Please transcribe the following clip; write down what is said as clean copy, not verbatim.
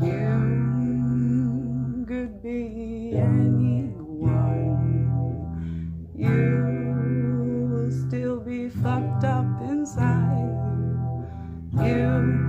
You could be anyone. You will still be fucked up inside. You